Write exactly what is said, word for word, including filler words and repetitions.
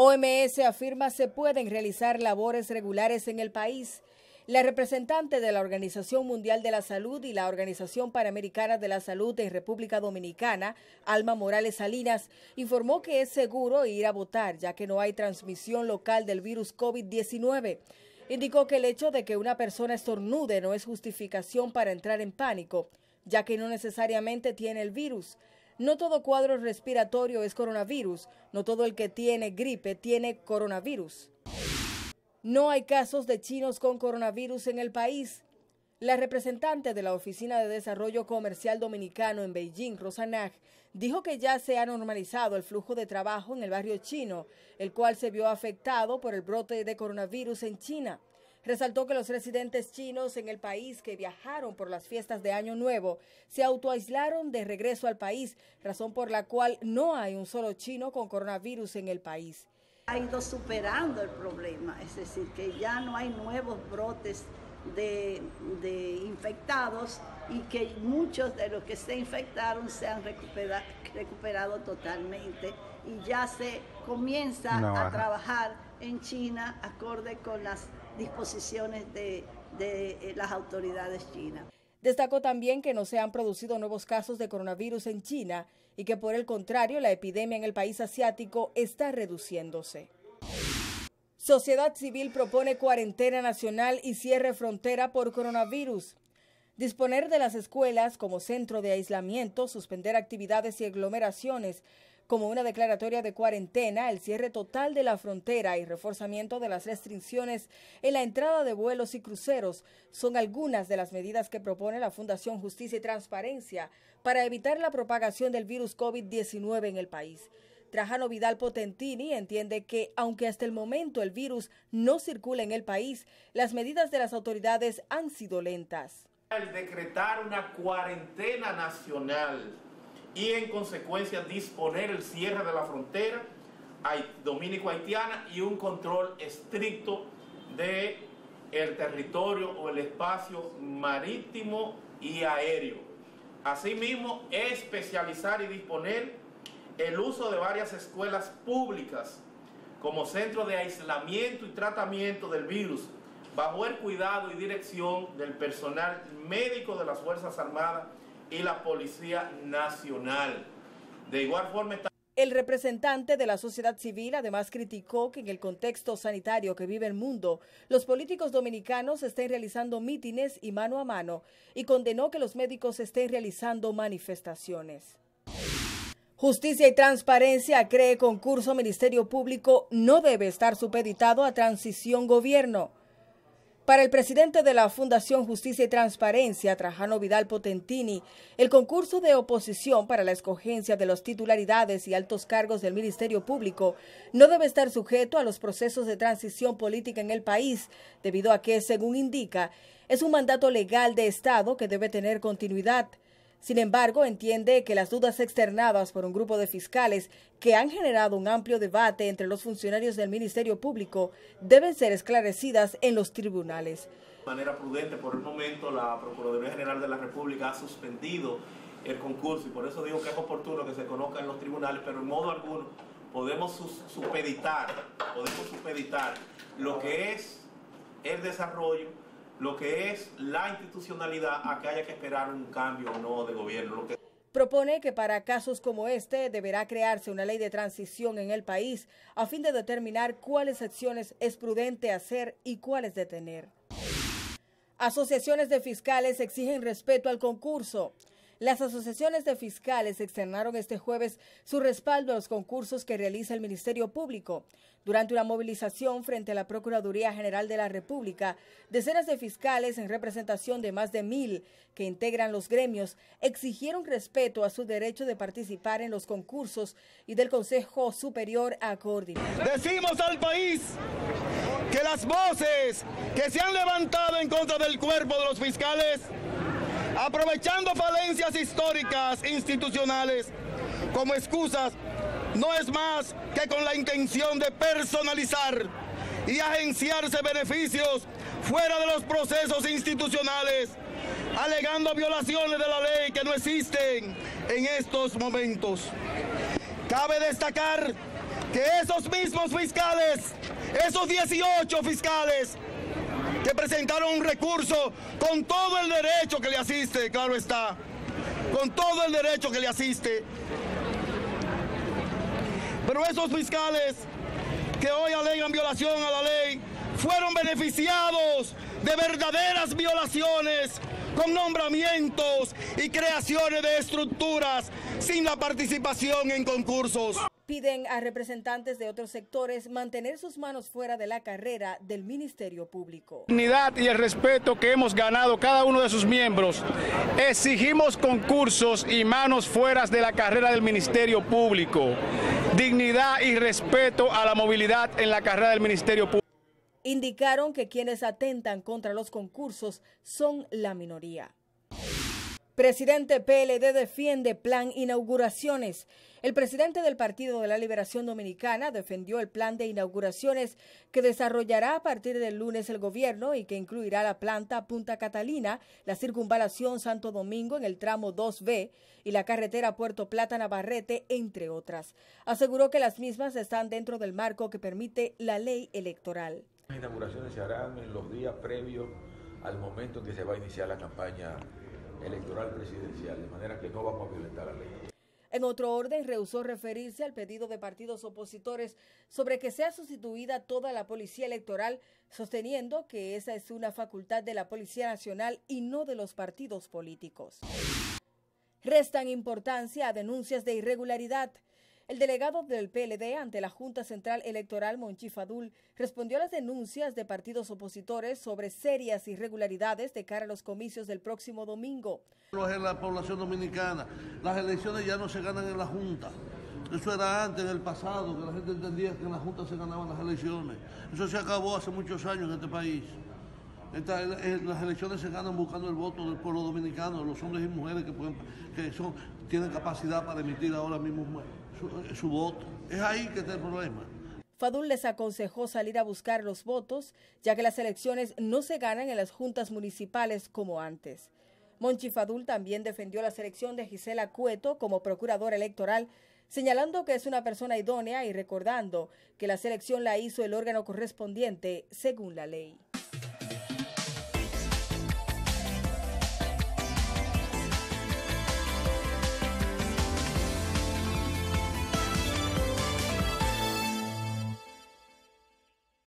O M S afirma se pueden realizar labores regulares en el país. La representante de la Organización Mundial de la Salud y la Organización Panamericana de la Salud en República Dominicana, Alma Morales Salinas, informó que es seguro ir a votar, ya que no hay transmisión local del virus COVID diecinueve. Indicó que el hecho de que una persona estornude no es justificación para entrar en pánico, ya que no necesariamente tiene el virus. No todo cuadro respiratorio es coronavirus, no todo el que tiene gripe tiene coronavirus. No hay casos de chinos con coronavirus en el país. La representante de la Oficina de Desarrollo Comercial Dominicano en Beijing, Rosanag, dijo que ya se ha normalizado el flujo de trabajo en el barrio chino, el cual se vio afectado por el brote de coronavirus en China. Resaltó que los residentes chinos en el país que viajaron por las fiestas de Año Nuevo se autoaislaron de regreso al país, razón por la cual no hay un solo chino con coronavirus en el país. Ha ido superando el problema, es decir, que ya no hay nuevos brotes de, de infectados y que muchos de los que se infectaron se han recupera, recuperado totalmente y ya se comienza no, a trabajar en China acorde con las disposiciones de, de las autoridades chinas. Destacó también que no se han producido nuevos casos de coronavirus en China y que por el contrario la epidemia en el país asiático está reduciéndose. Sociedad civil propone cuarentena nacional y cierre frontera por coronavirus. Disponer de las escuelas como centro de aislamiento, suspender actividades y aglomeraciones, como una declaratoria de cuarentena, el cierre total de la frontera y reforzamiento de las restricciones en la entrada de vuelos y cruceros son algunas de las medidas que propone la Fundación Justicia y Transparencia para evitar la propagación del virus COVID diecinueve en el país. Trajano Vidal Potentini entiende que, aunque hasta el momento el virus no circula en el país, las medidas de las autoridades han sido lentas. Al decretar una cuarentena nacional y en consecuencia disponer el cierre de la frontera dominico-haitiana y un control estricto del territorio o el espacio marítimo y aéreo. Asimismo, especializar y disponer el uso de varias escuelas públicas como centro de aislamiento y tratamiento del virus bajo el cuidado y dirección del personal médico de las Fuerzas Armadas y la Policía Nacional. De igual forma está... El representante de la sociedad civil además criticó que en el contexto sanitario que vive el mundo, los políticos dominicanos estén realizando mítines y mano a mano y condenó que los médicos estén realizando manifestaciones. Justicia y Transparencia cree concurso Ministerio Público no debe estar supeditado a transición gobierno. Para el presidente de la Fundación Justicia y Transparencia, Trajano Vidal Potentini, el concurso de oposición para la escogencia de las titularidades y altos cargos del Ministerio Público no debe estar sujeto a los procesos de transición política en el país, debido a que, según indica, es un mandato legal de Estado que debe tener continuidad. Sin embargo, entiende que las dudas externadas por un grupo de fiscales que han generado un amplio debate entre los funcionarios del Ministerio Público deben ser esclarecidas en los tribunales. De manera prudente, por el momento, la Procuraduría General de la República ha suspendido el concurso y por eso digo que es oportuno que se conozca en los tribunales, pero en modo alguno podemos supeditar, podemos supeditar lo que es el desarrollo, lo que es la institucionalidad, a que haya que esperar un cambio o no de gobierno. Lo que... Propone que para casos como este deberá crearse una ley de transición en el país a fin de determinar cuáles acciones es prudente hacer y cuáles detener. Asociaciones de fiscales exigen respeto al concurso. Las asociaciones de fiscales externaron este jueves su respaldo a los concursos que realiza el Ministerio Público. Durante una movilización frente a la Procuraduría General de la República, decenas de fiscales en representación de más de mil que integran los gremios exigieron respeto a su derecho de participar en los concursos y del Consejo Superior a coordinar. Decimos al país que las voces que se han levantado en contra del cuerpo de los fiscales, aprovechando falencias históricas institucionales como excusas, no es más que con la intención de personalizar y agenciarse beneficios fuera de los procesos institucionales, alegando violaciones de la ley que no existen en estos momentos. Cabe destacar que esos mismos fiscales, esos dieciocho fiscales que presentaron un recurso con todo el derecho que le asiste, claro está, con todo el derecho que le asiste, pero esos fiscales que hoy alegan violación a la ley fueron beneficiados de verdaderas violaciones con nombramientos y creaciones de estructuras sin la participación en concursos. Piden a representantes de otros sectores mantener sus manos fuera de la carrera del Ministerio Público. La dignidad y el respeto que hemos ganado cada uno de sus miembros. Exigimos concursos y manos fuera de la carrera del Ministerio Público. Dignidad y respeto a la movilidad en la carrera del Ministerio Público. Indicaron que quienes atentan contra los concursos son la minoría. Presidente P L D defiende plan inauguraciones. El presidente del Partido de la Liberación Dominicana defendió el plan de inauguraciones que desarrollará a partir del lunes el gobierno y que incluirá la planta Punta Catalina, la Circunvalación Santo Domingo en el tramo dos B y la carretera Puerto Plata-Navarrete, entre otras. Aseguró que las mismas están dentro del marco que permite la ley electoral. Las inauguraciones se harán en los días previos al momento en que se va a iniciar la campaña electoral presidencial, de manera que no vamos a violentar la ley. En otro orden, rehusó referirse al pedido de partidos opositores sobre que sea sustituida toda la policía electoral, sosteniendo que esa es una facultad de la Policía Nacional y no de los partidos políticos. Restan importancia a denuncias de irregularidad. El delegado del P L D ante la Junta Central Electoral, Monchi Fadul, respondió a las denuncias de partidos opositores sobre serias irregularidades de cara a los comicios del próximo domingo. En la población dominicana, las elecciones ya no se ganan en la Junta. Eso era antes, en el pasado, que la gente entendía que en la Junta se ganaban las elecciones. Eso se acabó hace muchos años en este país. Esta, las elecciones se ganan buscando el voto del pueblo dominicano, los hombres y mujeres que, pueden, que son, tienen capacidad para emitir ahora mismo su, su voto. Es ahí que está el problema. Fadul les aconsejó salir a buscar los votos, ya que las elecciones no se ganan en las juntas municipales como antes. Monchi Fadul también defendió la selección de Gisela Cueto como procuradora electoral, señalando que es una persona idónea y recordando que la selección la hizo el órgano correspondiente según la ley.